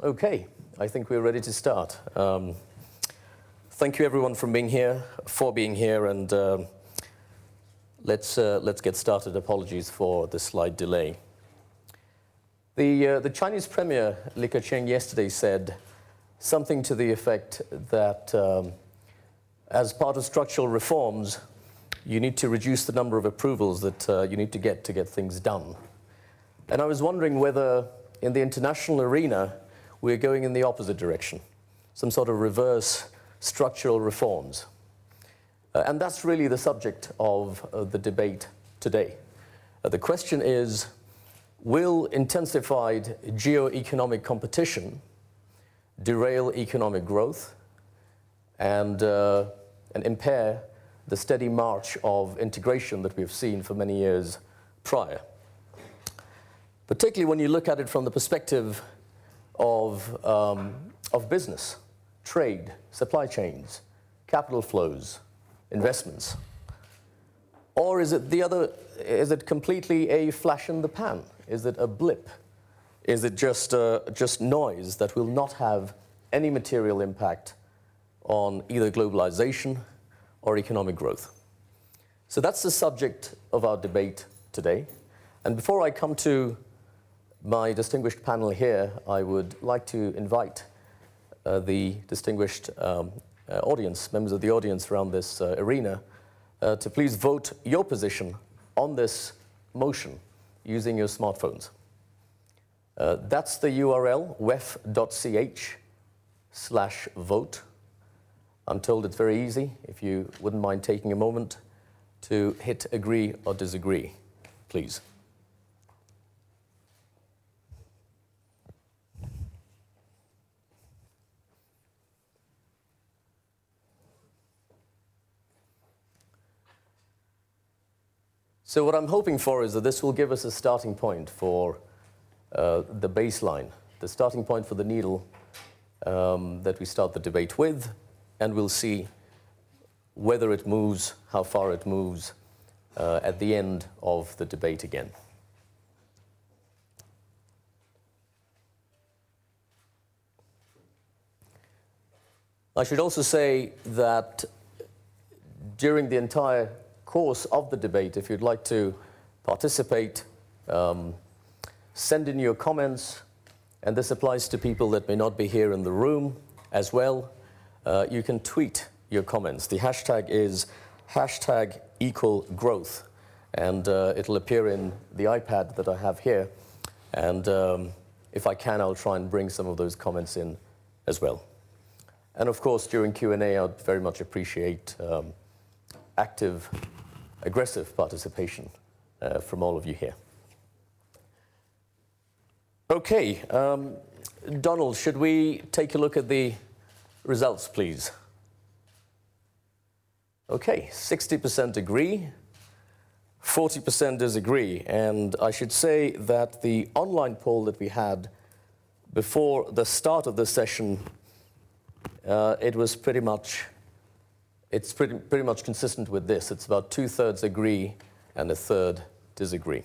Okay, I think we're ready to start. Thank you everyone for being here, and let's get started. Apologies for the slight delay. The Chinese Premier Li Keqiang yesterday said something to the effect that as part of structural reforms, you need to reduce the number of approvals that you need to get things done. And I was wondering whether in the international arena, we're going in the opposite direction, some sort of reverse structural reforms. And that's really the subject of the debate today. The question is, will intensified geo-economic competition derail economic growth and impair the steady march of integration that we've seen for many years prior? Particularly when you look at it from the perspective of business, trade, supply chains, capital flows, investments? Or is it the other? Is it completely a flash in the pan? Is it a blip? Is it just noise that will not have any material impact on either globalization or economic growth? So that's the subject of our debate today. And before I come to my distinguished panel here, I would like to invite the distinguished audience, members of the audience around this arena, to please vote your position on this motion using your smartphones. That's the URL, wef.ch/vote. I'm told it's very easy. If you wouldn't mind taking a moment to hit agree or disagree, please. So what I'm hoping for is that this will give us a starting point for the baseline, the starting point for the needle that we start the debate with, and we'll see whether it moves, how far it moves at the end of the debate again. I should also say that during the entire course of the debate, if you'd like to participate, send in your comments, and this applies to people that may not be here in the room as well. You can tweet your comments. The hashtag is #equalgrowth, and it'll appear in the iPad that I have here, and if I can, I'll try and bring some of those comments in as well. And of course, during Q&A, I'd very much appreciate active, aggressive participation from all of you here. Okay, Donald, should we take a look at the results, please? Okay, 60% agree, 40% disagree, and I should say that the online poll that we had before the start of this session, it's pretty much consistent with this. It's about 2/3 agree and 1/3 disagree.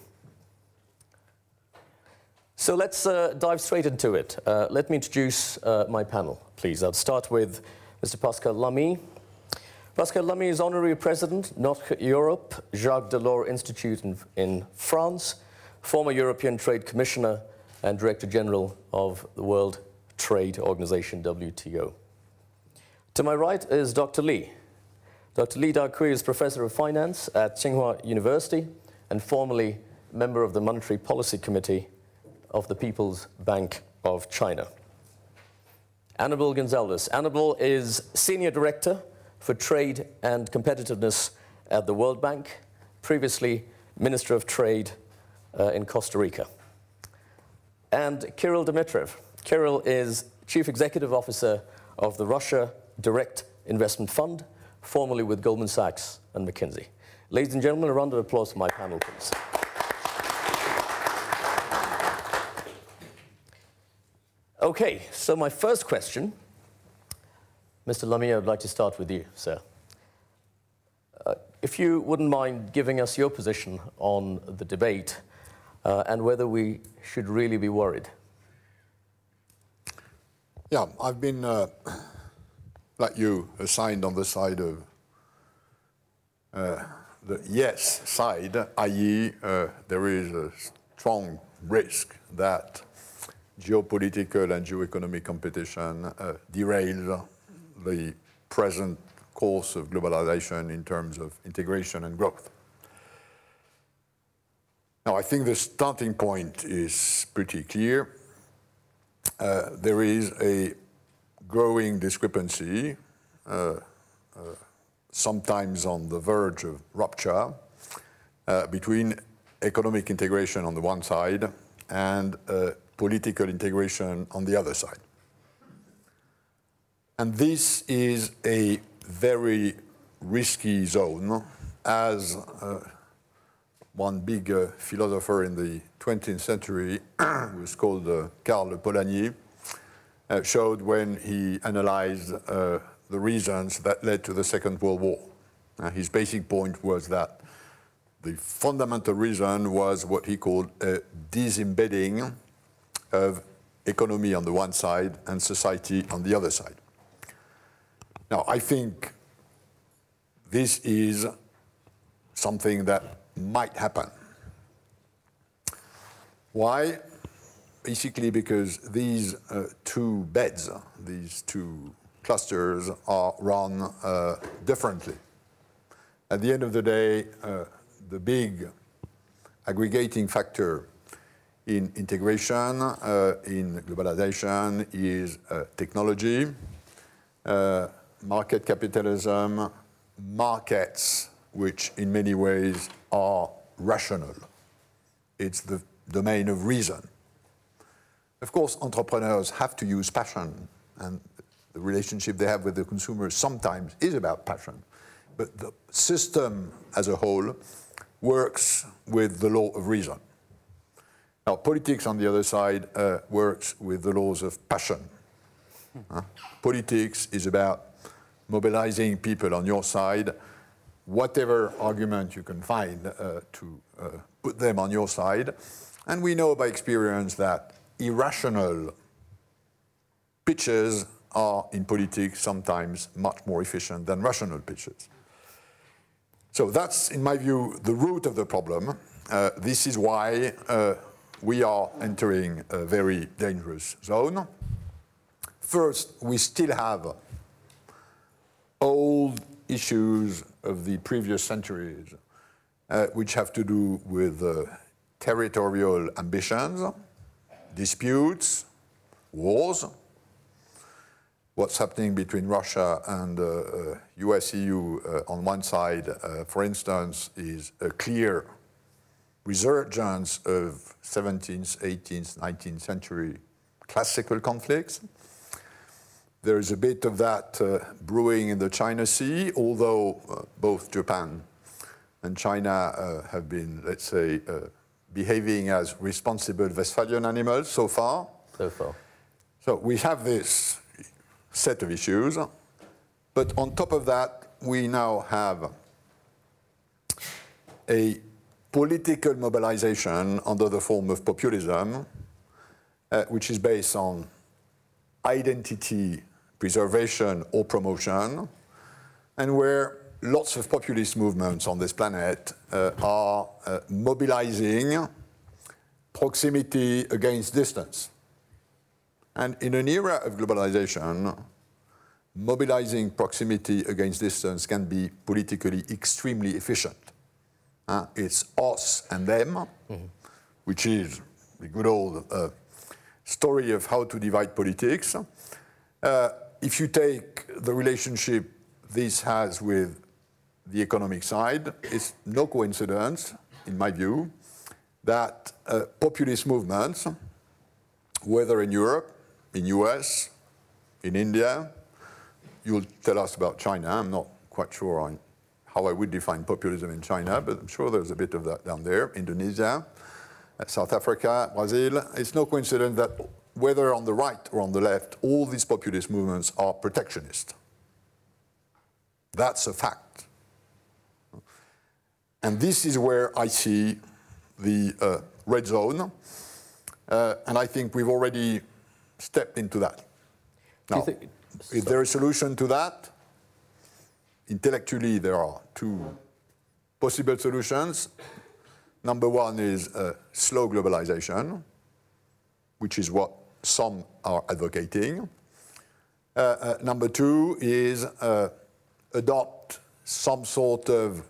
So let's dive straight into it. Let me introduce my panel, please. I'll start with Mr. Pascal Lamy. Pascal Lamy is Honorary President, Notre Europe, Jacques Delors Institute in France, former European Trade Commissioner and Director General of the World Trade Organization, WTO. To my right is Dr. Li. Dr. Li Daokui is Professor of Finance at Tsinghua University and formerly member of the Monetary Policy Committee of the People's Bank of China. Anabel González. Anabel is Senior Director for Trade and Competitiveness at the World Bank, previously Minister of Trade in Costa Rica. And Kirill Dmitriev. Kirill is Chief Executive Officer of the Russia Direct Investment Fund, formerly with Goldman Sachs and McKinsey. Ladies and gentlemen, a round of applause for my panel, please. Okay, so my first question, Mr. Lamy, I would like to start with you, sir. If you wouldn't mind giving us your position on the debate and whether we should really be worried. Yeah, I've been, like you, assigned on the side of the yes side, i.e. There is a strong risk that geopolitical and geoeconomic competition derails the present course of globalization in terms of integration and growth. Now, I think the starting point is pretty clear. There is a growing discrepancy, sometimes on the verge of rupture, between economic integration on the one side and political integration on the other side. And this is a very risky zone, as one big philosopher in the 20th century, who was called Karl Polanyi, showed when he analyzed the reasons that led to the Second World War. His basic point was that the fundamental reason was what he called a disembedding of economy on the one side and society on the other side. Now, I think this is something that might happen. Why? Basically because these two beds, these two clusters, are run differently. At the end of the day, the big aggregating factor in integration, in globalization, is technology, market capitalism, markets, which in many ways are rational. It's the domain of reason. Of course, entrepreneurs have to use passion, and the relationship they have with the consumers sometimes is about passion. But the system as a whole works with the law of reason. Now, politics, on the other side, works with the laws of passion. Politics is about mobilizing people on your side, whatever argument you can find to put them on your side. And we know by experience that irrational pitches are in politics sometimes much more efficient than rational pitches. So that's, in my view, the root of the problem. This is why we are entering a very dangerous zone. First, we still have old issues of the previous centuries, which have to do with territorial ambitions, disputes, wars. What's happening between Russia and US-EU on one side, for instance, is a clear resurgence of 17th, 18th, 19th century classical conflicts. There is a bit of that brewing in the China Sea, although both Japan and China have been, let's say, behaving as responsible Westphalian animals so far. So far. So we have this set of issues. But on top of that, we now have a political mobilization under the form of populism, which is based on identity preservation or promotion, and where lots of populist movements on this planet are mobilizing proximity against distance. And in an era of globalization, mobilizing proximity against distance can be politically extremely efficient. It's us and them, which is the good old story of how to divide politics. If you take the relationship this has with the economic side, it's no coincidence, in my view, that populist movements, whether in Europe, in US, in India — you'll tell us about China, I'm not quite sure on how I would define populism in China, but I'm sure there's a bit of that down there — Indonesia, South Africa, Brazil. It's no coincidence that whether on the right or on the left, all these populist movements are protectionist. That's a fact. And this is where I see the red zone. And I think we've already stepped into that. Now, is there a solution to that? Intellectually, there are two possible solutions. Number one is slow globalization, which is what some are advocating. Number two is adopt some sort of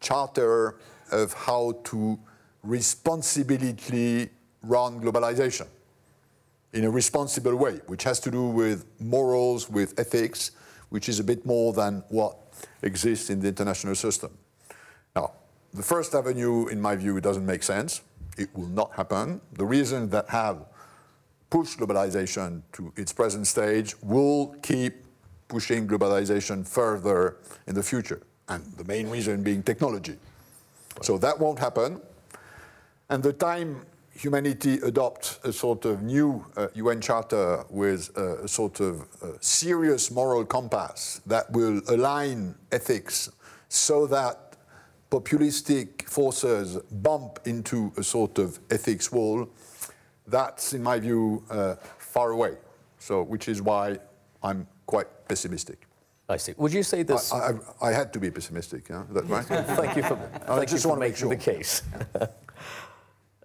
charter of how to responsibly run globalization in a responsible way, which has to do with morals, with ethics, which is a bit more than what exists in the international system. Now, the first avenue, in my view, doesn't make sense. It will not happen. The reasons that have pushed globalization to its present stage will keep pushing globalization further in the future, and the main reason being technology. So that won't happen. And the time humanity adopts a sort of new UN charter with a sort of serious moral compass that will align ethics so that populistic forces bump into a sort of ethics wall, that's, in my view, far away. So, which is why I'm quite pessimistic. I see. Would you say this? I had to be pessimistic, yeah? Is that right? Thank you for, thank you for making the case.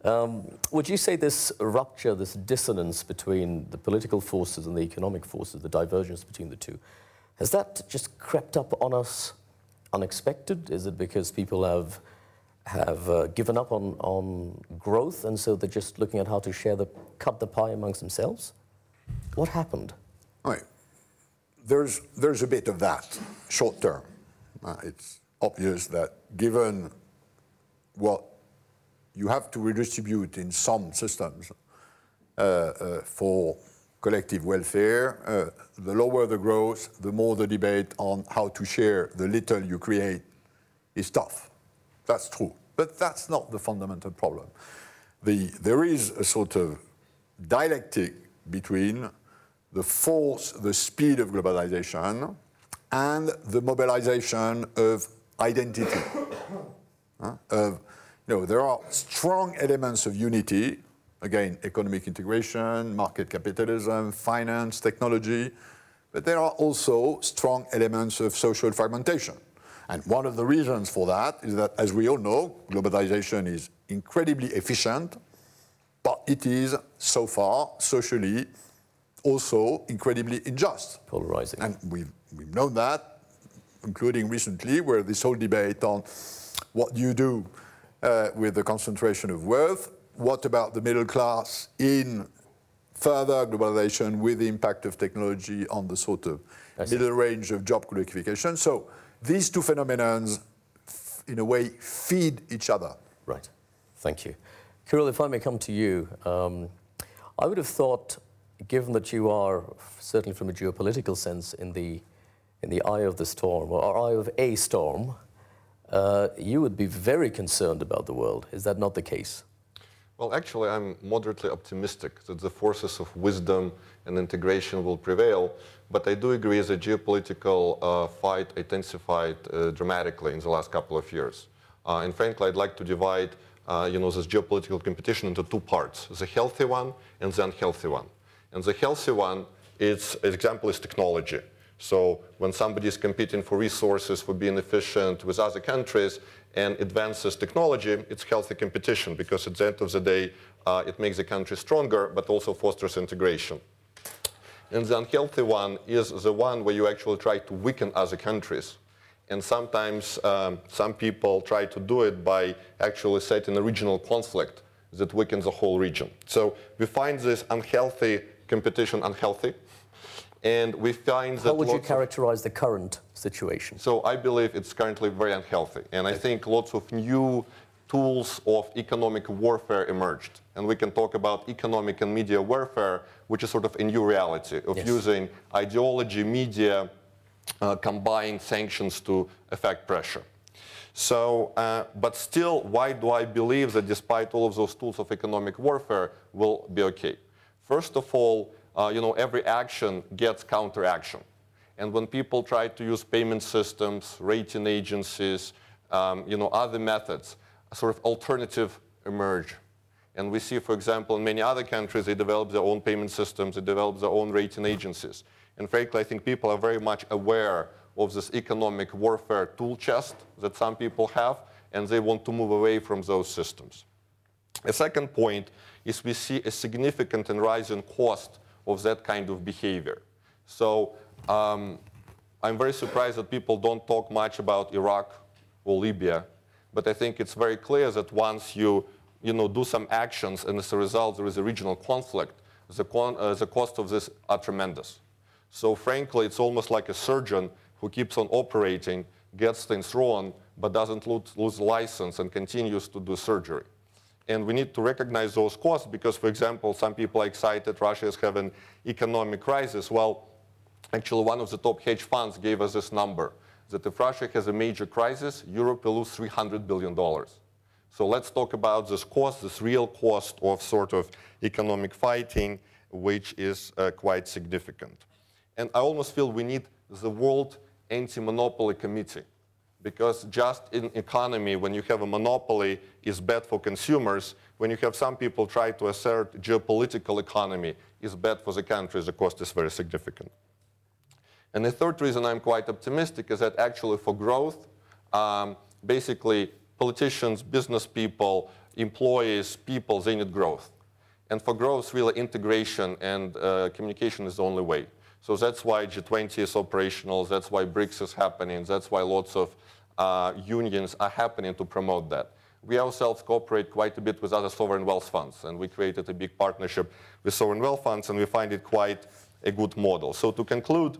Yeah. Would you say this rupture, this dissonance between the political forces and the economic forces, the divergence between the two, has that just crept up on us unexpected? Is it because people have given up on growth and so they're just looking at how to share the, cut the pie amongst themselves? What happened? All right. There's a bit of that short term. It's obvious that given what you have to redistribute in some systems for collective welfare, the lower the growth, the more the debate on how to share the little you create is tough. That's true. But that's not the fundamental problem. There is a sort of dialectic between the speed of globalization, and the mobilization of identity. There are strong elements of unity, again, economic integration, market capitalism, finance, technology, but there are also strong elements of social fragmentation. And one of the reasons for that is that, as we all know, globalization is incredibly efficient, but it is, so far, socially, also incredibly unjust. Polarizing. And we've known that, including recently, where this whole debate on what do you do with the concentration of wealth, what about the middle class in further globalization with the impact of technology on the sort of middle range of job qualification. So these two phenomena, in a way, feed each other. Right. Thank you. Kirill, if I may come to you, I would have thought, given that you are, certainly from a geopolitical sense, in the eye of the storm, or eye of a storm, you would be very concerned about the world. Is that not the case? Well, actually, I'm moderately optimistic that the forces of wisdom and integration will prevail, but I do agree the geopolitical fight intensified dramatically in the last couple of years. And frankly, I'd like to divide this geopolitical competition into two parts, the healthy one and the unhealthy one. And the healthy one, its example is technology. So when somebody is competing for resources, for being efficient with other countries, and advances technology, it's healthy competition, because at the end of the day, it makes the country stronger, but also fosters integration. And the unhealthy one is the one where you actually try to weaken other countries. And sometimes some people try to do it by actually setting a regional conflict that weakens the whole region. So we find this unhealthy competition unhealthy. And we find that... How would you characterize the current situation? So I believe it's currently very unhealthy. And I think lots of new tools of economic warfare emerged. And we can talk about economic and media warfare, which is sort of a new reality of using ideology, media, combined sanctions to effect pressure. So, but still, why do I believe that despite all of those tools of economic warfare, we'll be okay? First of all, every action gets counteraction. And when people try to use payment systems, rating agencies, other methods, a sort of alternative emerge. And we see, for example, in many other countries, they develop their own payment systems, they develop their own rating agencies. And frankly, I think people are very much aware of this economic warfare tool chest that some people have, and they want to move away from those systems. A second point is we see a significant and rising cost of that kind of behavior. So I'm very surprised that people don't talk much about Iraq or Libya, but I think it's very clear that once you do some actions and as a result there is a regional conflict, the cost of this are tremendous. So frankly, it's almost like a surgeon who keeps on operating, gets things wrong, but doesn't lose license and continues to do surgery. And we need to recognize those costs because, for example, some people are excited Russia is having economic crisis. Well, actually, one of the top hedge funds gave us this number, that if Russia has a major crisis, Europe will lose $300 billion. So let's talk about this cost, this real cost of sort of economic fighting, which is quite significant. And I almost feel we need the World Anti-Monopoly Committee, because just in economy, when you have a monopoly, it's bad for consumers. When you have some people try to assert geopolitical economy, it's bad for the country. The cost is very significant. And the third reason I'm quite optimistic is that actually for growth, basically politicians, business people, employees, people, they need growth. And for growth, really integration and communication is the only way. So that's why G20 is operational, that's why BRICS is happening, that's why lots of unions are happening to promote that. We ourselves cooperate quite a bit with other sovereign wealth funds, and we created a big partnership with sovereign wealth funds, and we find it quite a good model. So to conclude,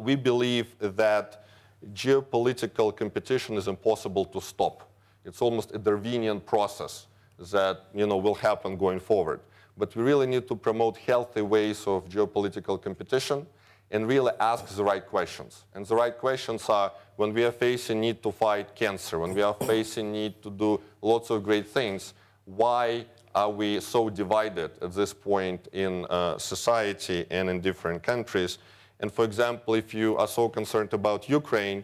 we believe that geopolitical competition is impossible to stop. It's almost a Darwinian process that will happen going forward. But we really need to promote healthy ways of geopolitical competition and really ask the right questions. And the right questions are, when we are facing need to fight cancer, when we are facing need to do lots of great things, why are we so divided at this point in society and in different countries? And for example, if you are so concerned about Ukraine,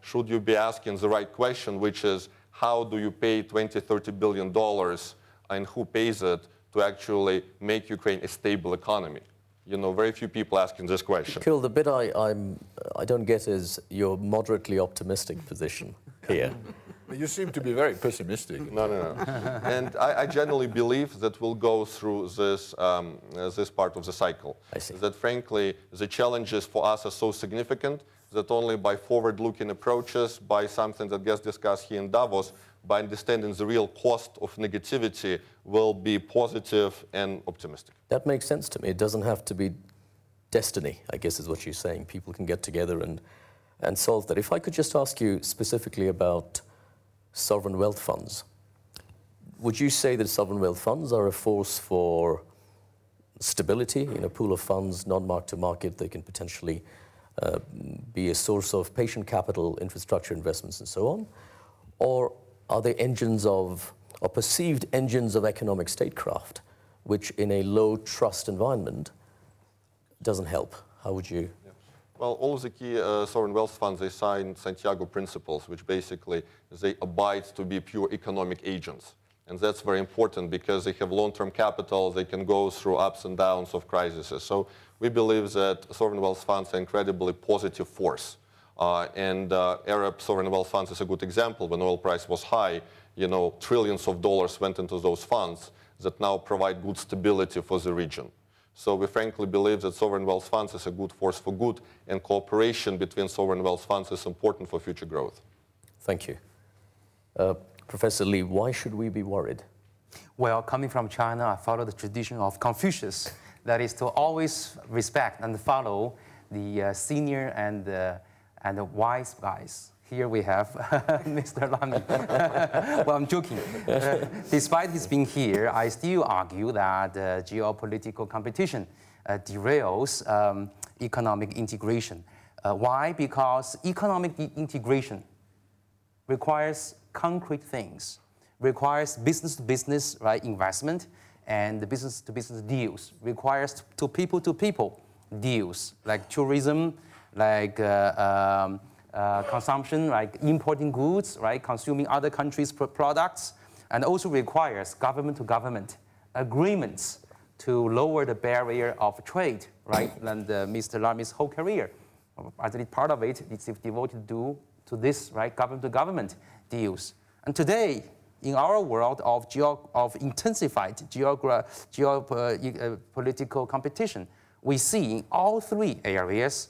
should you be asking the right question, which is, how do you pay $20–30 billion and who pays it to actually make Ukraine a stable economy? Very few people asking this question. Kirill, the bit I don't get is your moderately optimistic position here. You seem to be very pessimistic. No. And I generally believe that we'll go through this, this part of the cycle. I see. That frankly, the challenges for us are so significant that only by forward-looking approaches, by something that gets discussed here in Davos, by understanding the real cost of negativity, will be positive and optimistic. That makes sense to me. It doesn't have to be destiny, I guess is what you're saying. People can get together and solve that. If I could just ask you specifically about sovereign wealth funds. Would you say that sovereign wealth funds are a force for stability in a pool of funds, non-mark-to-market? They can potentially be a source of patient capital, infrastructure investments, and so on? Or are they engines of, or perceived engines of economic statecraft, which in a low-trust environment doesn't help? How would you? Well, all of the key sovereign wealth funds, they sign Santiago principles, which basically they abide to be pure economic agents. And that's very important because they have long-term capital, they can go through ups and downs of crises. So we believe that sovereign wealth funds are an incredibly positive force. Arab sovereign wealth funds is a good example. When oil price was high, trillions of dollars went into those funds that now provide good stability for the region. So we frankly believe that sovereign wealth funds is a good force for good, and cooperation between sovereign wealth funds is important for future growth. Thank you. Professor Li, why should we be worried? Well, coming from China, I follow the tradition of Confucius, that is to always respect and follow the senior and the wise guys. Here we have Mr. Lamy. Well, I'm joking. Despite his being here, I still argue that geopolitical competition derails economic integration. Why? Because economic integration requires concrete things, requires business-to-business investment and business-to-business deals, requires people-to-people deals, like tourism, like consumption, like importing goods, consuming other countries' products, and also requires government-to-government agreements to lower the barrier of trade, right? And Mr. Lamy's whole career, at least part of it, is devoted to this, right? Government-to-government deals. And today, in our world of intensified geopolitical competition, we see in all three areas,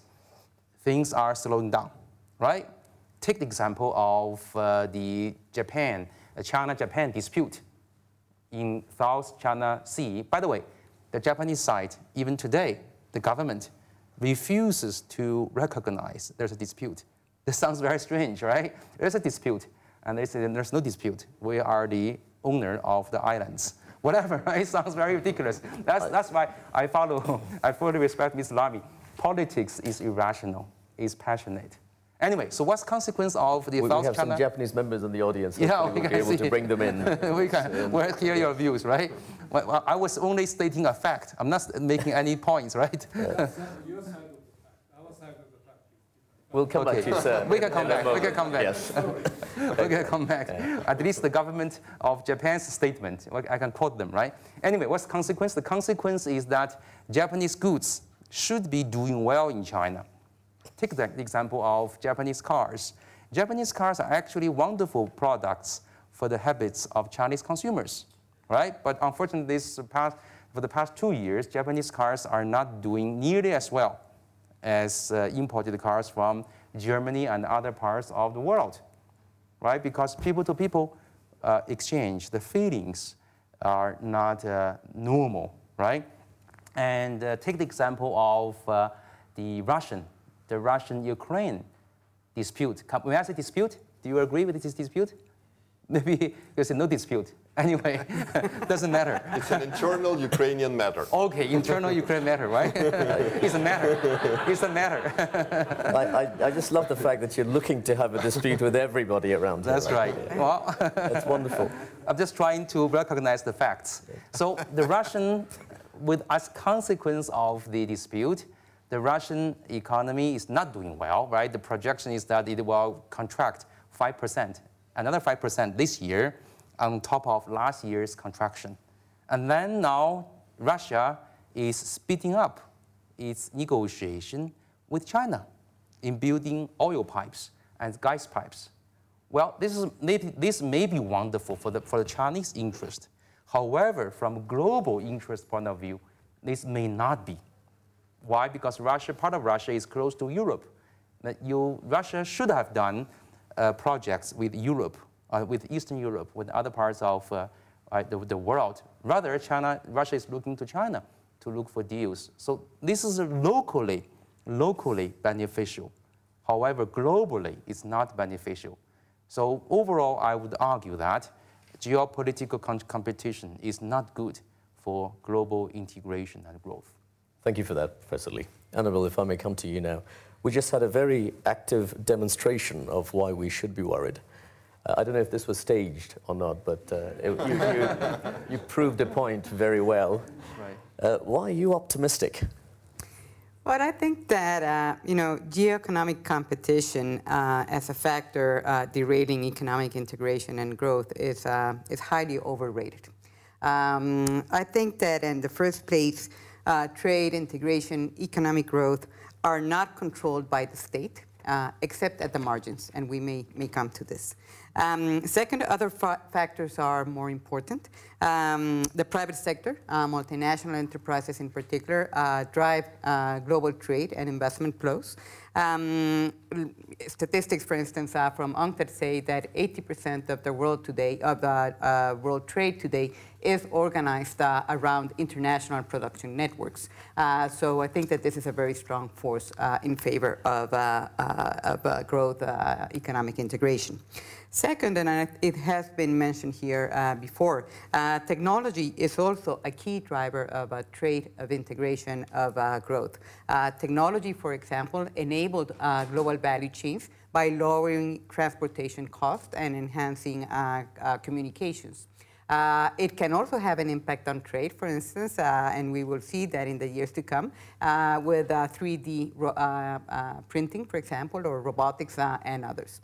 things are slowing down, right? Take the example of the China-Japan dispute in South China Sea. By the way, the Japanese side, even today, the government refuses to recognize there's a dispute. This sounds very strange, right? There's a dispute, and they say there's no dispute. We are the owner of the islands. Whatever, right? It sounds very ridiculous. That's why I fully respect Ms. Lamy. Politics is irrational, is passionate. Anyway, so what's the consequence of the South China... We have some Japanese members in the audience. Yeah, we can be able to bring them in. We can. We'll hear your views, right? Well, I was only stating a fact. I'm not making any points, right? Yeah. We'll come back to you, sir. We can come back. We can come back. Yes. We can come back. At least the government of Japan's statement. I can quote them, right? Anyway, what's the consequence? The consequence is that Japanese goods should be doing well in China. Take the example of Japanese cars. Japanese cars are actually wonderful products for the habits of Chinese consumers, right? But unfortunately, for the past 2 years, Japanese cars are not doing nearly as well as imported cars from Germany and other parts of the world, right? Because people-to-people exchange, the feelings are not normal, right? And take the example of the Russian-Ukraine dispute. When I say dispute, do you agree with this dispute? Maybe you say no dispute. Anyway, doesn't matter. It's an internal Ukrainian matter. Okay, internal Ukrainian matter, right? It's a matter. It's a matter. I just love the fact that you're looking to have a dispute with everybody around here. That's right. Yeah. Well, that's wonderful. I'm just trying to recognize the facts. So the Russian, as consequence of the dispute, the Russian economy is not doing well, right? The projection is that it will contract 5%, another 5% this year, on top of last year's contraction. And then now Russia is speeding up its negotiation with China in building oil pipes and gas pipes. Well, this may be wonderful for the Chinese interest. However, from a global interest point of view, this may not be. Why? Because part of Russia is close to Europe. Russia should have done projects with Europe, with Eastern Europe, with other parts of the world. Rather, Russia is looking to China to look for deals. So this is locally beneficial. However, globally, it's not beneficial. So overall, I would argue that geopolitical competition is not good for global integration and growth. Thank you for that, Professor Li. Anabel, if I may come to you now. We just had a very active demonstration of why we should be worried. I don't know if this was staged or not, but you proved a point very well. Right. Why are you optimistic? Well, I think that, you know, geoeconomic competition as a factor derating economic integration and growth is highly overrated. I think that in the first place, trade, integration, economic growth are not controlled by the state, except at the margins, and we may come to this. Second, other factors are more important. The private sector, multinational enterprises in particular, drive global trade and investment flows. Statistics, for instance, from UNCTAD say that 80% of the world today, world trade today, is organized around international production networks. So I think that this is a very strong force in favor of growth, economic integration. Second, and it has been mentioned here before, technology is also a key driver of trade, of integration, of growth. Technology, for example, enabled global value chains by lowering transportation costs and enhancing communications. It can also have an impact on trade, for instance, and we will see that in the years to come with 3D printing, for example, or robotics and others.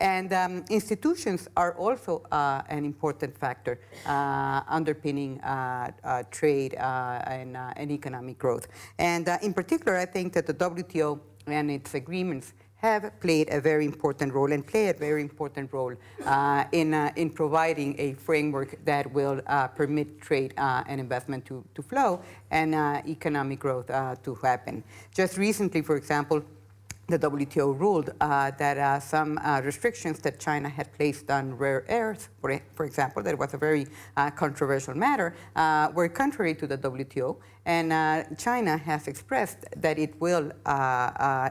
And institutions are also an important factor underpinning trade and economic growth. And in particular, I think that the WTO and its agreements have played a very important role and play a very important role in providing a framework that will permit trade and investment to flow and economic growth to happen. Just recently, for example, the WTO ruled that some restrictions that China had placed on rare earths, for example, that was a very controversial matter, were contrary to the WTO. And China has expressed that it will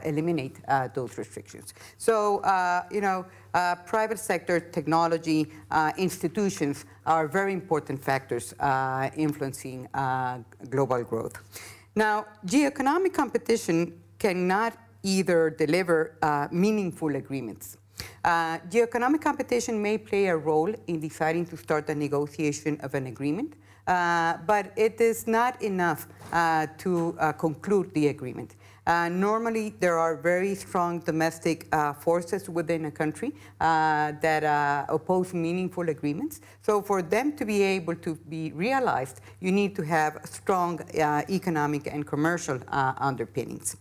eliminate those restrictions. So, you know, private sector, technology, institutions are very important factors influencing global growth. Now, geoeconomic competition cannot either deliver meaningful agreements. Geoeconomic competition may play a role in deciding to start the negotiation of an agreement, but it is not enough to conclude the agreement. Normally, there are very strong domestic forces within a country that oppose meaningful agreements. So for them to be able to be realized, you need to have strong economic and commercial underpinnings.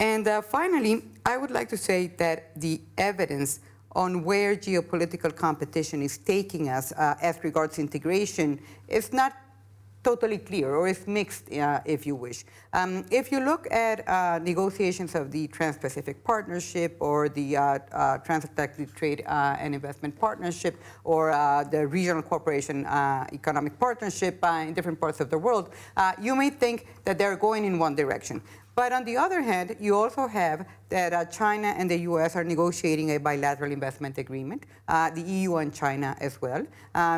And finally, I would like to say that the evidence on where geopolitical competition is taking us as regards integration is not totally clear, or it's mixed, if you wish. If you look at negotiations of the Trans-Pacific Partnership or the Trans-Atlantic Trade and Investment Partnership or the Regional Cooperation Economic Partnership in different parts of the world, you may think that they're going in one direction. But on the other hand, you also have that China and the US are negotiating a bilateral investment agreement, the EU and China as well.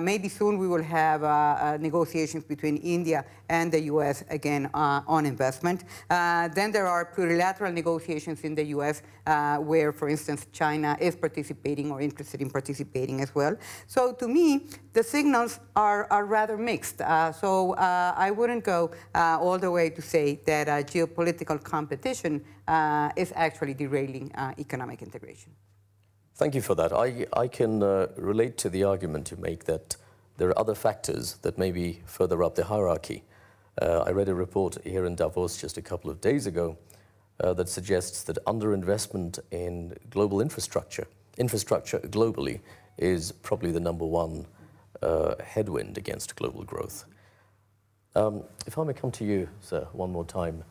Maybe soon we will have negotiations between India and the US again on investment. Then there are plurilateral negotiations in the US where, for instance, China is participating or interested in participating as well. So to me, the signals are rather mixed. So I wouldn't go all the way to say that geopolitical competition is actually derailing economic integration. Thank you for that. I can relate to the argument you make that there are other factors that may be further up the hierarchy. I read a report here in Davos just a couple of days ago that suggests that underinvestment in global infrastructure globally is probably the #1 headwind against global growth. If I may come to you, sir, one more time.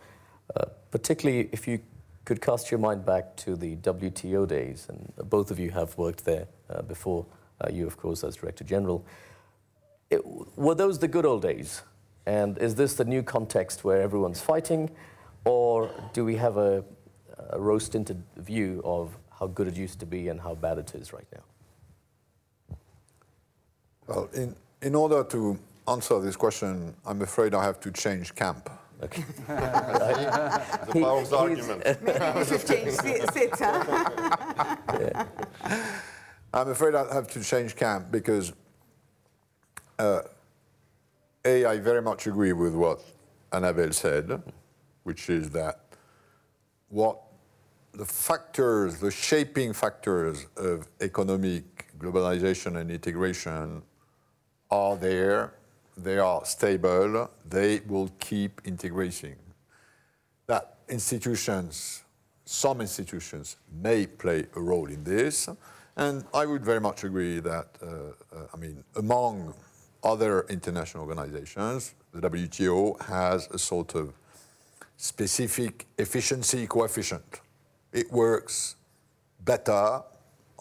Particularly if you could cast your mind back to the WTO days, and both of you have worked there before, you, of course, as Director General. Were those the good old days? And is this the new context where everyone's fighting? Or do we have a rose-tinted view of how good it used to be and how bad it is right now? Well, in order to answer this question, I'm afraid I have to change camp. Okay. The power of the argument. Maybe you should change seats, huh? Yeah. I'm afraid I have to change camp because, I very much agree with what Anabel said, which is that what the factors, the shaping factors of economic globalization and integration are there. They are stable, they will keep integrating. That institutions, some institutions may play a role in this, and I would very much agree that, I mean, among other international organizations, the WTO has a sort of specific efficiency coefficient. It works better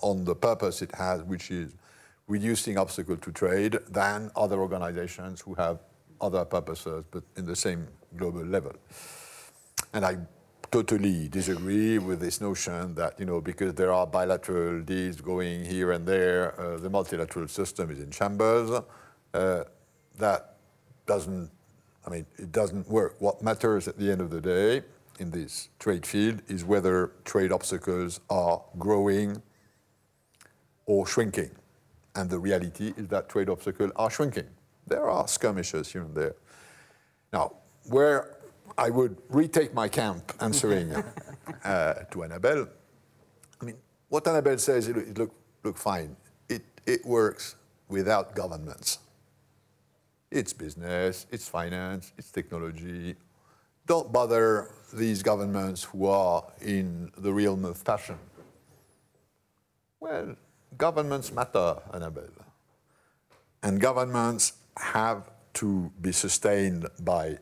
on the purpose it has, which is reducing obstacles to trade than other organizations who have other purposes, but in the same global level. And I totally disagree with this notion that, you know, because there are bilateral deals going here and there, the multilateral system is in chambers. That doesn't, I mean, it doesn't work. What matters at the end of the day in this trade field is whether trade obstacles are growing or shrinking. And the reality is that trade obstacles are shrinking. There are skirmishes here and there. Now, where I would retake my camp answering to Anabel, I mean, what Anabel says, look fine. It works without governments. It's business, it's finance, it's technology. Don't bother these governments who are in the realm of fashion. Well, governments matter, Anabel. And governments have to be sustained by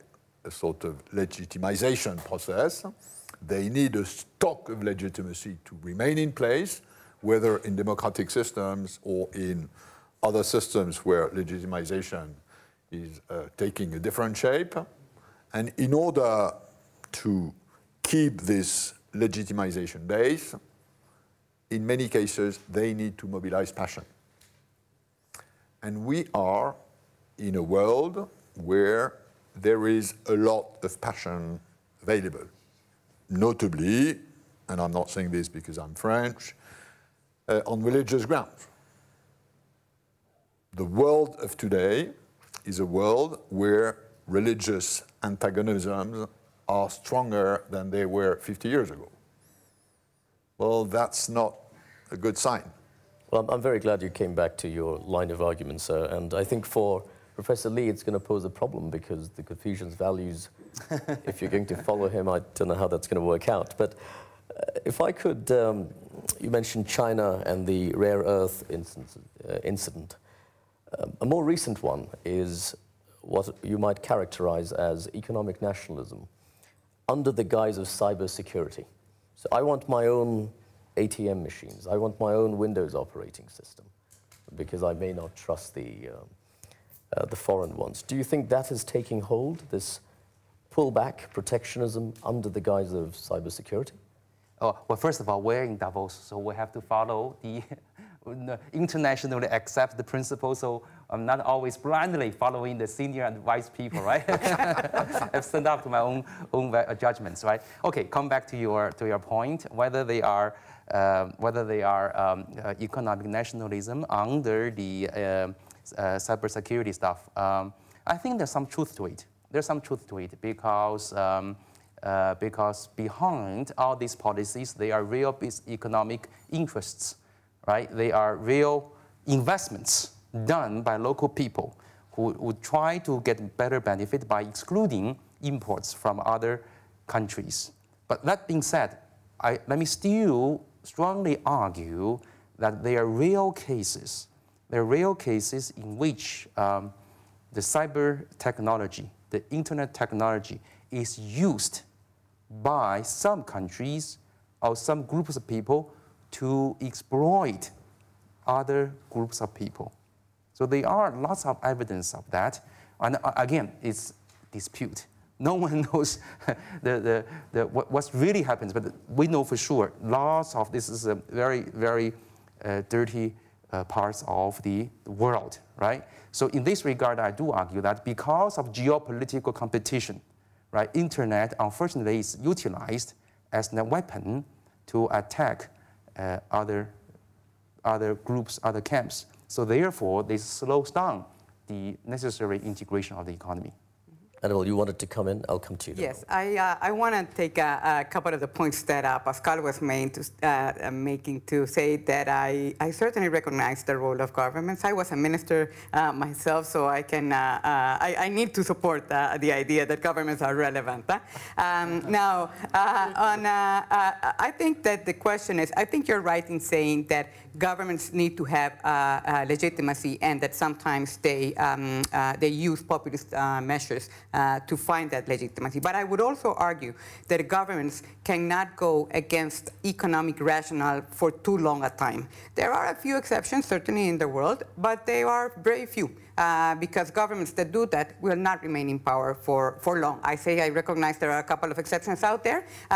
a sort of legitimization process. They need a stock of legitimacy to remain in place, whether in democratic systems or in other systems where legitimization is taking a different shape. And in order to keep this legitimization base, in many cases, they need to mobilize passion. And we are in a world where there is a lot of passion available. Notably, and I'm not saying this because I'm French, on religious grounds. The world of today is a world where religious antagonisms are stronger than they were 50 years ago. Well, that's not a good sign. Well, I'm very glad you came back to your line of argument, sir. And I think for Professor Lee, it's going to pose a problem because the Confucian's values, if you're going to follow him, I don't know how that's going to work out. But if I could, you mentioned China and the rare earth incident. A more recent one is what you might characterize as economic nationalism under the guise of cybersecurity. So I want my own ATM machines. I want my own Windows operating system because I may not trust the foreign ones. Do you think that is taking hold, this pullback, protectionism under the guise of cybersecurity? Oh, well, first of all, we're in Davos, so we have to follow the internationally accepted principles. So I'm not always blindly following the senior and wise people, right? I've stand up to my own judgments, right? Okay, come back to your point, whether they are economic nationalism under the cybersecurity stuff. I think there's some truth to it. There's some truth to it because behind all these policies, there are real economic interests, right? They are real investments done by local people who would try to get better benefit by excluding imports from other countries. But that being said, let me still strongly argue that there are real cases. There are real cases in which the cyber technology, the internet technology, is used by some countries or some groups of people to exploit other groups of people. So there are lots of evidence of that. And again, it's dispute. No one knows what really happens, but we know for sure lots of this is a very, very dirty parts of the world, right? So in this regard, I do argue that because of geopolitical competition, right, internet unfortunately is utilized as a weapon to attack other groups, other camps. So therefore, this slows down the necessary integration of the economy. Anabel, you wanted to come in? I'll come to you. Yes, I want to take a couple of the points that Pascal was making to say that I certainly recognize the role of governments. I was a minister myself, so I can I need to support the idea that governments are relevant. Now, I think that the question is, I think you're right in saying that governments need to have legitimacy and that sometimes they use populist measures to find that legitimacy. But I would also argue that governments cannot go against economic rationale for too long a time. There are a few exceptions, certainly in the world, but they are very few. Because governments that do that will not remain in power for long. I say I recognize there are a couple of exceptions out there. But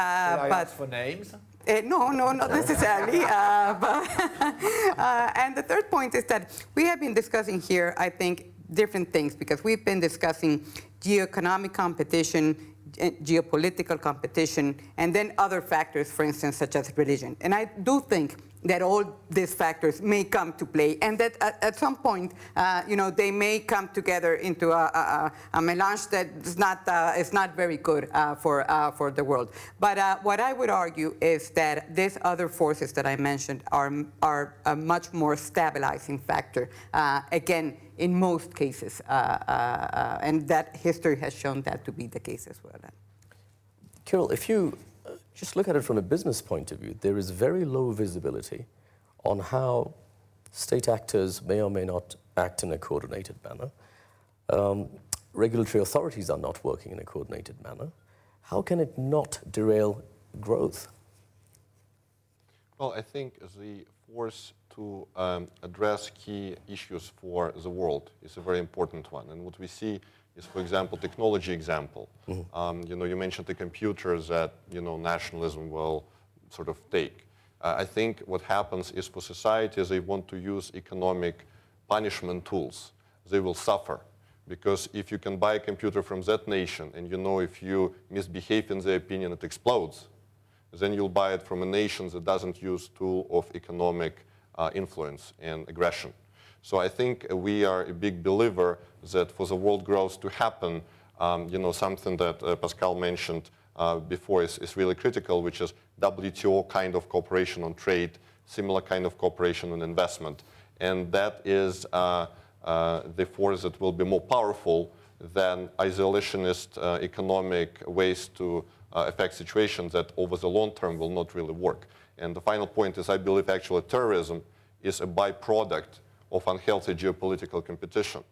ask for names? No, not necessarily. And the third point is that we have been discussing here, I think, different things, because we've been discussing geoeconomic competition, geopolitical competition, and then other factors, for instance, such as religion. And I do think that all these factors may come to play, and that at some point, you know, they may come together into a melange that is not very good for the world. But what I would argue is that these other forces that I mentioned are a much more stabilizing factor. Again, in most cases, and that history has shown that to be the case as well. Kirill, if you just look at it from a business point of view, there is very low visibility on how state actors may or may not act in a coordinated manner. Regulatory authorities are not working in a coordinated manner. How can it not derail growth? Well, I think the force to address key issues for the world is a very important one. And what we see is, for example, technology example. Mm-hmm. You know, you mentioned the computers that, you know, nationalism will sort of take. I think what happens is for societies, they want to use economic punishment tools. They will suffer, because if you can buy a computer from that nation and, you know, if you misbehave in their opinion, it explodes, then you'll buy it from a nation that doesn't use tool of economic influence and aggression. So I think we are a big believer that for the world growth to happen, you know, something that Pascal mentioned before is really critical, which is WTO kind of cooperation on trade, similar kind of cooperation on investment. And that is the force that will be more powerful than isolationist economic ways to affect situations that over the long term will not really work. And the final point is, I believe actually terrorism is a byproduct of unhealthy geopolitical competition.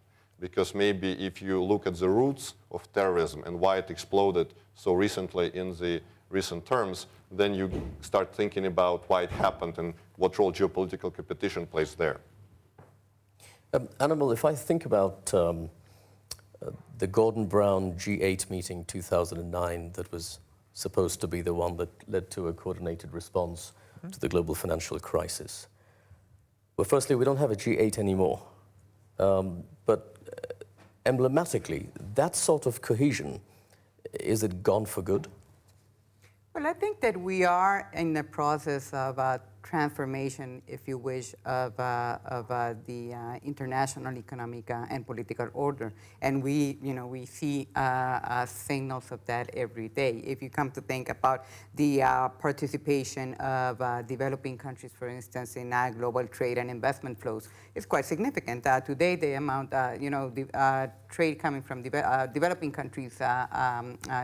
Because maybe if you look at the roots of terrorism and why it exploded so recently in the recent terms, then you start thinking about why it happened and what role geopolitical competition plays there. Anabel, if I think about the Gordon Brown G8 meeting 2009 that was supposed to be the one that led to a coordinated response mm-hmm. to the global financial crisis. Well, firstly, we don't have a G8 anymore. But emblematically, that sort of cohesion, is it gone for good? Well, I think that we are in the process of transformation, if you wish, of the international economic and political order. And we, you know, we see signals of that every day. If you come to think about the participation of developing countries, for instance, in global trade and investment flows, it's quite significant. Today, the amount, you know, the trade coming from developing countries,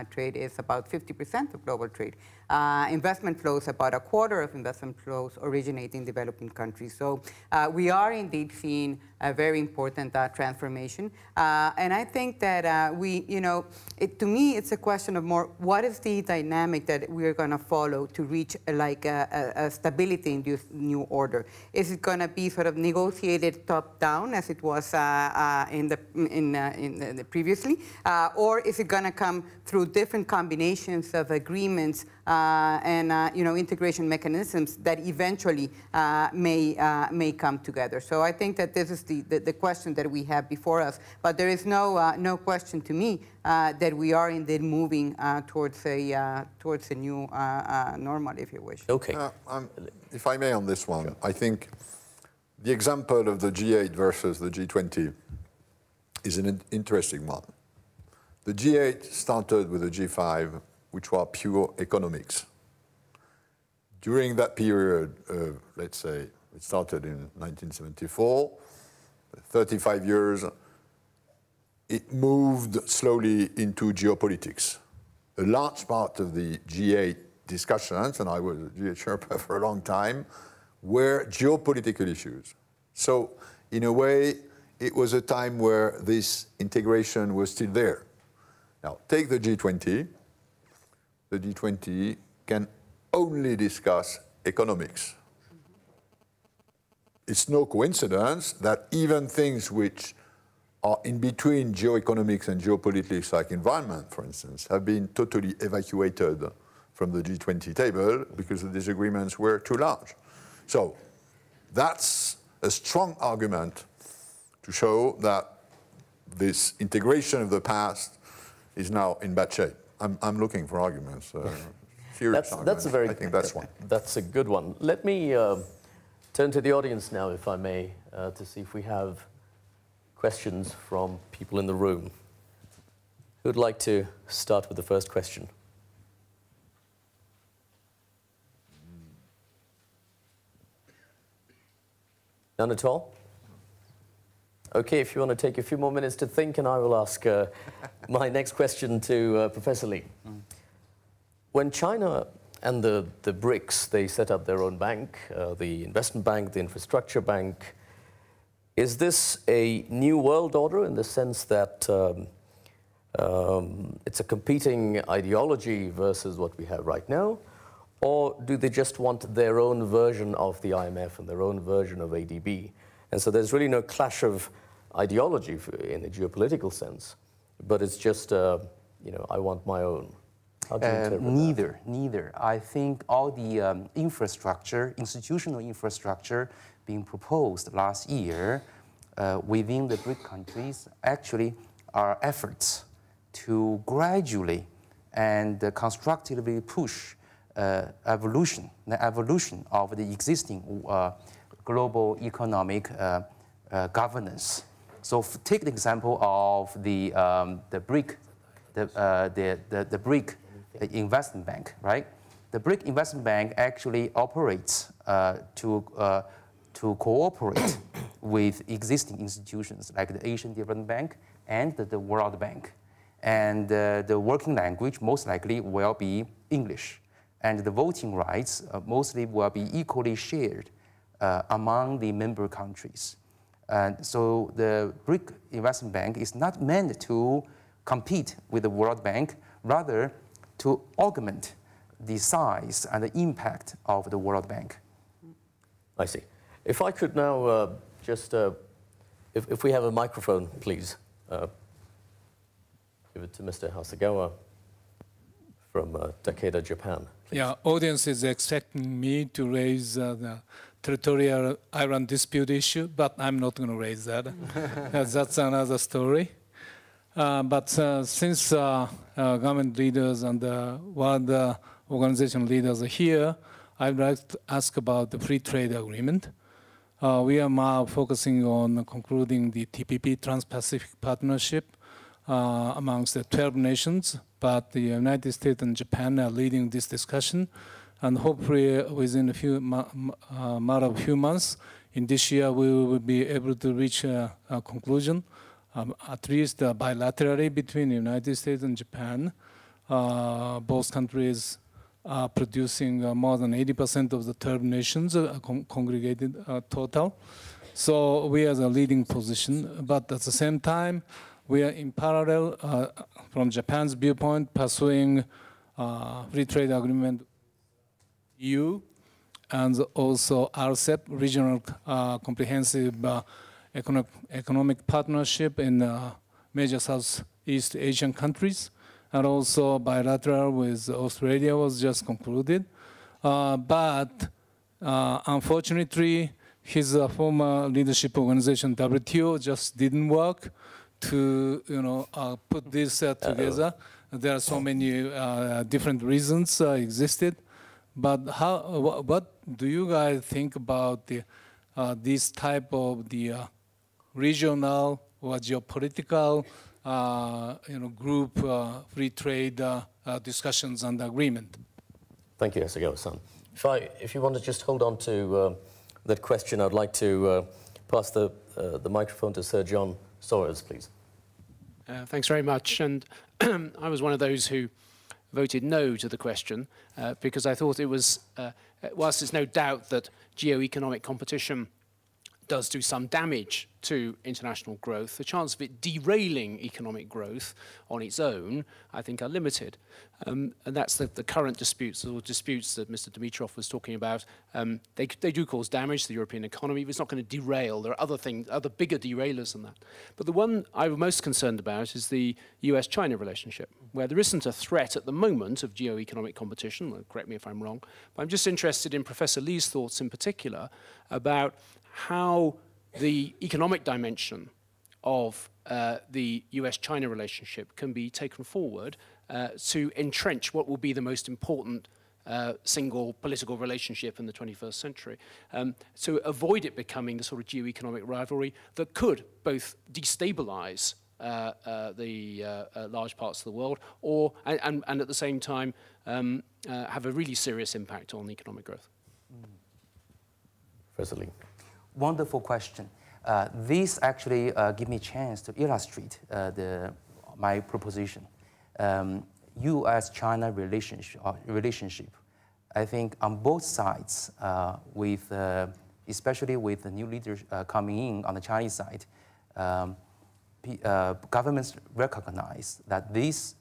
trade is about 50% of global trade. Investment flows, about a quarter of investment flows originate in developing countries. So we are indeed seeing a very important transformation. And I think that we, you know, to me, it's a question of more, what is the dynamic that we're going to follow to reach like a stability in this new order? Is it going to be sort of negotiated top down as it was in the previously? Or is it going to come through different combinations of agreements and you know, integration mechanisms that eventually may come together? So I think that this is the question that we have before us. But there is no question to me that we are indeed moving towards a new normal, if you wish. Okay. If I may, on this one, sure. I think the example of the G8 versus the G20 is an interesting one. The G8 started with the G5, which were pure economics. During that period, let's say, it started in 1974, 35 years, it moved slowly into geopolitics. A large part of the G8 discussions, and I was a G8 chairman for a long time, were geopolitical issues. So, in a way, it was a time where this integration was still there. Now, take the G20. The G20 can only discuss economics. It's no coincidence that even things which are in between geoeconomics and geopolitics, like environment, for instance, have been totally evacuated from the G20 table because the disagreements were too large. So that's a strong argument to show that this integration of the past is now in bad shape. I'm looking for arguments. Serious arguments. That's a very. I think that's one. That's a good one. Let me turn to the audience now, if I may, to see if we have questions from people in the room. Who'd like to start with the first question? None at all? Okay, if you want to take a few more minutes to think, and I will ask my next question to Professor Lee. When China and the BRICS, they set up their own bank, the investment bank, the infrastructure bank, is this a new world order in the sense that it's a competing ideology versus what we have right now? Or do they just want their own version of the IMF and their own version of ADB? And so there's really no clash of ideology in a geopolitical sense, but it's just, you know, I want my own. How do you interpret that? Neither. I think all the infrastructure, institutional infrastructure being proposed last year within the BRIC countries actually are efforts to gradually and constructively push the evolution of the existing global economic governance. So take the example of the BRIC investment bank, right? The BRIC investment bank actually operates to cooperate with existing institutions like the Asian Development Bank and the World Bank, and the working language most likely will be English. And the voting rights mostly will be equally shared among the member countries. And so the BRIC Investment Bank is not meant to compete with the World Bank, rather to augment the size and the impact of the World Bank. I see. If I could now just, if we have a microphone, please, give it to Mr. Hasegawa from Takeda, Japan. Please. Yeah, audience is expecting me to raise the territorial island dispute issue, but I'm not going to raise that. That's another story. But since government leaders and world organization leaders are here, I'd like to ask about the free trade agreement. We are now focusing on concluding the TPP, Trans-Pacific Partnership, amongst the 12 nations, but the United States and Japan are leading this discussion, and hopefully within a few matter of few months in this year we will be able to reach a conclusion, at least bilaterally between the United States and Japan. Both countries are producing more than 80% of the 12 nations congregated total, so we are the leading position. But at the same time, we are in parallel, from Japan's viewpoint, pursuing free trade agreement EU and also RCEP, Regional Comprehensive Economic Partnership in major Southeast Asian countries, and also bilateral with Australia was just concluded. But unfortunately, his former leadership organization, WTO, just didn't work to, you know, put this together. There are so many different reasons existed. But how, what do you guys think about the, this type of the regional or geopolitical, you know, group free trade discussions and agreement? Thank you, Hasegawa-san. If you want to just hold on to that question, I'd like to pass the microphone to Sir John Sorrows, please. Thanks very much. And I was one of those who voted no to the question because I thought it was, whilst there's no doubt that geo-economic competition does do some damage to international growth, the chance of it derailing economic growth on its own, I think, are limited. And that's the current disputes, or disputes that Mr. Dmitriev was talking about. They do cause damage to the European economy, but it's not going to derail. There are other things, other bigger derailers than that. But the one I'm most concerned about is the US-China relationship, where there isn't a threat at the moment of geo-economic competition. Well, correct me if I'm wrong. But I'm just interested in Professor Lee's thoughts in particular about how the economic dimension of the US-China relationship can be taken forward to entrench what will be the most important single political relationship in the 21st century. So avoid it becoming the sort of geoeconomic rivalry that could both destabilize large parts of the world, or and at the same time have a really serious impact on economic growth. Mm. Professor Lee. Wonderful question. This actually give me a chance to illustrate my proposition. U.S.-China relationship. I think on both sides, especially with the new leaders coming in on the Chinese side. Governments recognize that this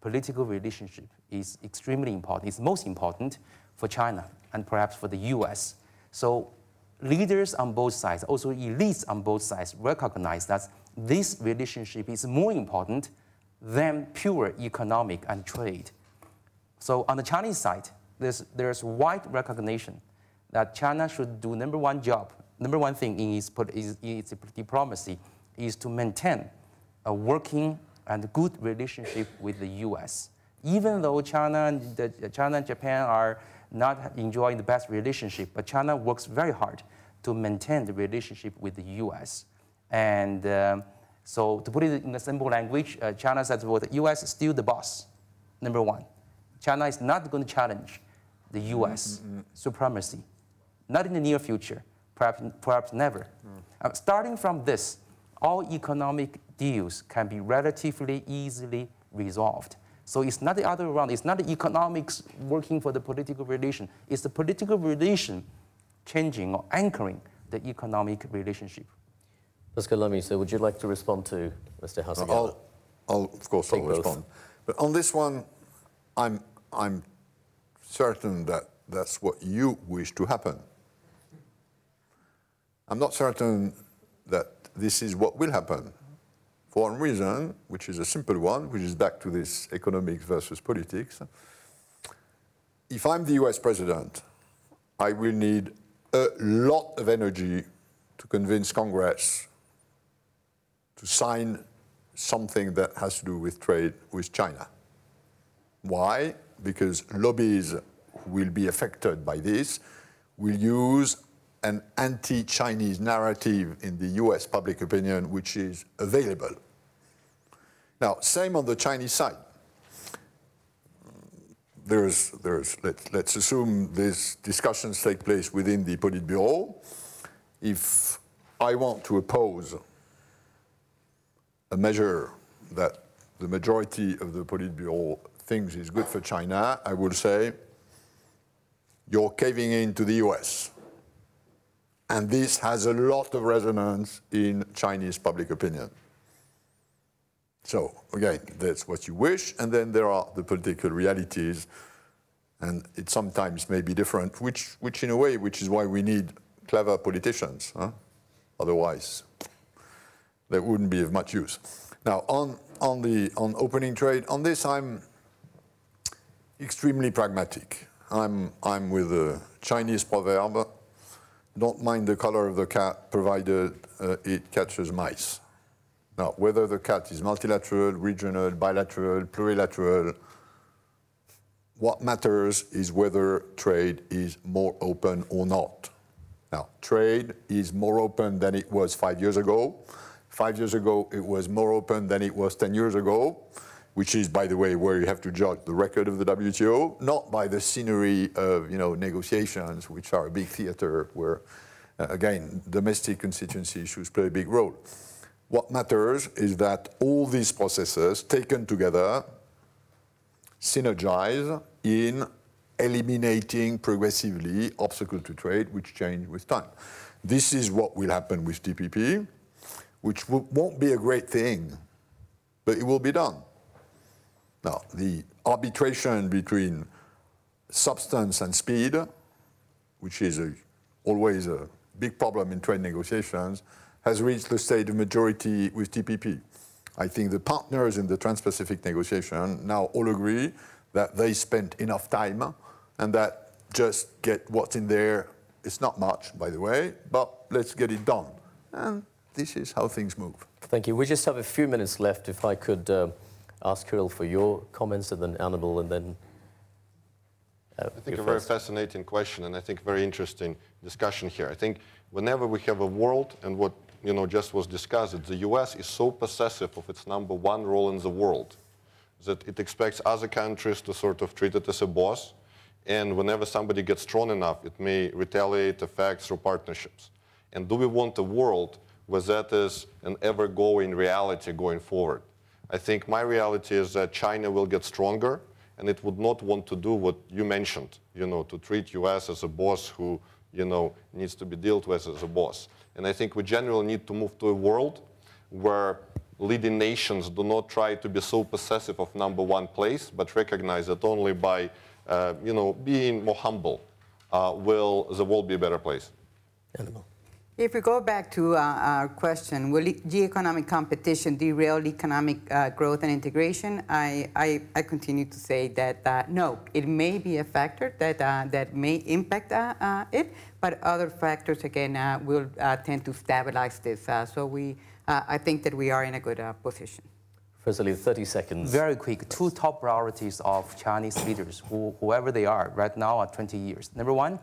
political relationship is extremely important. It's most important for China and perhaps for the US. So leaders on both sides, also elites on both sides, recognize that this relationship is more important than pure economic and trade. So on the Chinese side, there's wide recognition that China should do number one thing in its diplomacy, is to maintain a working and good relationship with the US. Even though China and Japan are not enjoying the best relationship, but China works very hard to maintain the relationship with the US. And so to put it in a simple language, China says, well, the US is still the boss, number one. China is not going to challenge the US supremacy, not in the near future, perhaps never. Starting from this, all economic deals can be relatively easily resolved. So it's not the other way around. It's not the economics working for the political relation. It's the political relation changing or anchoring the economic relationship. Pascal Lamy, so would you like to respond to Mr. Hasegawa? Of course I'll respond. But on this one, I'm certain that that's what you wish to happen. I'm not certain that this is what will happen, for one reason, which is a simple one, which is back to this economics versus politics. If I'm the US president, I will need a lot of energy to convince Congress to sign something that has to do with trade with China. Why? Because lobbies who will be affected by this will use an anti-Chinese narrative in the US public opinion, which is available. Now, same on the Chinese side. Let's assume these discussions take place within the Politburo. If I want to oppose a measure that the majority of the Politburo thinks is good for China, I will say, you're caving in to the US. And this has a lot of resonance in Chinese public opinion. So, again, that's what you wish, and then there are the political realities, and it sometimes may be different, which in a way, which is why we need clever politicians, huh? Otherwise, that wouldn't be of much use. Now, on opening trade, on this I'm extremely pragmatic. I'm with a Chinese proverb, don't mind the color of the cat, provided it catches mice. Now, whether the cat is multilateral, regional, bilateral, plurilateral, what matters is whether trade is more open or not. Now, trade is more open than it was 5 years ago. 5 years ago, it was more open than it was 10 years ago, which is, by the way, where you have to judge the record of the WTO, not by the scenery of, you know, negotiations, which are a big theater where, again, domestic constituency issues play a big role. What matters is that all these processes taken together synergize in eliminating progressively obstacles to trade, which change with time. This is what will happen with TPP, which won't be a great thing, but it will be done. Now, the arbitration between substance and speed, which is always a big problem in trade negotiations, has reached the state of majority with TPP. I think the partners in the Trans-Pacific negotiation now all agree that they spent enough time and that just get what's in there. It's not much, by the way, but let's get it done. And this is how things move. Thank you. We just have a few minutes left, if I could ask Kirill for your comments, and then Anabel, and then I think a very fascinating question, and I think very interesting discussion here. I think whenever we have a world, and what just was discussed, the U.S. is so possessive of its number one role in the world that it expects other countries to sort of treat it as a boss, and whenever somebody gets strong enough, it may retaliate, affect through partnerships. And do we want a world where that is an ever-going reality going forward? I think my reality is that China will get stronger, and it would not want to do what you mentioned, to treat U.S. as a boss who, needs to be dealt with as a boss. And I think we generally need to move to a world where leading nations do not try to be so possessive of number one place, but recognize that only by, being more humble will the world be a better place. Anabel. If we go back to our question, will economic competition derail economic growth and integration? I continue to say that no, it may be a factor that, that may impact it, but other factors, again, will tend to stabilize this. So I think that we are in a good position. Professor Lee, 30 seconds. Very quick, two top priorities of Chinese leaders, whoever they are right now are 20 years. Number one,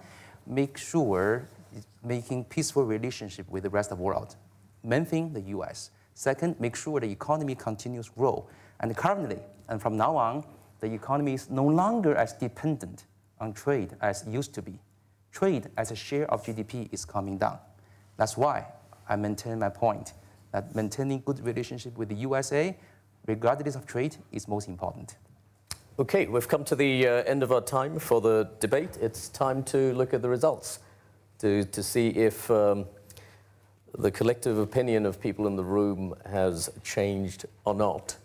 make sure making peaceful relationship with the rest of the world. Main thing, the US. Second, make sure the economy continues to grow. And currently, and from now on, the economy is no longer as dependent on trade as it used to be. Trade as a share of GDP is coming down. That's why I maintain my point that maintaining good relationship with the USA, regardless of trade, is most important. Okay, we've come to the end of our time for the debate. It's time to look at the results. To see if the collective opinion of people in the room has changed or not.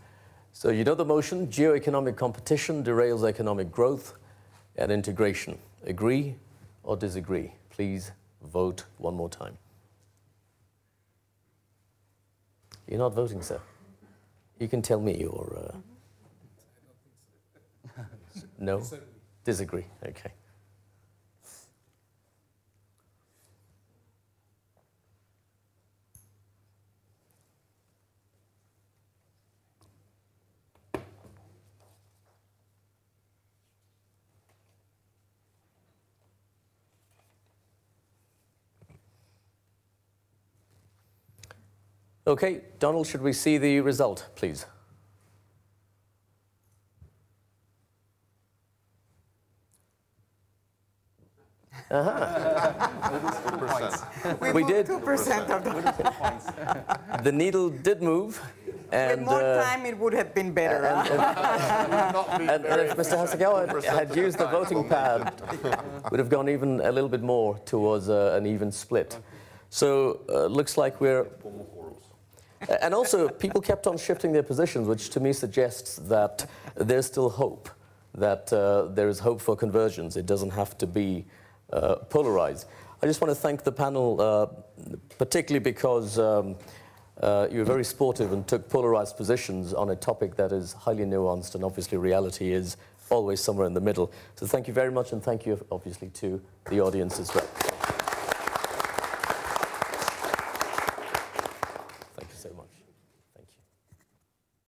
So you know the motion, geoeconomic competition derails economic growth and integration. Agree or disagree? Please vote one more time. You're not voting, sir. You can tell me your... No? Disagree, okay. Okay, Donald, should we see the result, please? Uh-huh. We did 2% of the... The needle did move. And, with more time, it would have been better. And if Mr. Hasegawa had used the voting pad, would have gone even a little bit more towards an even split. So looks like we're... And also, people kept on shifting their positions, which to me suggests that there's still hope, that there is hope for convergence. It doesn't have to be polarized. I just want to thank the panel, particularly because you were very sportive and took polarized positions on a topic that is highly nuanced, and obviously reality is always somewhere in the middle. So thank you very much, and thank you, obviously, to the audience as well. Thank you so much.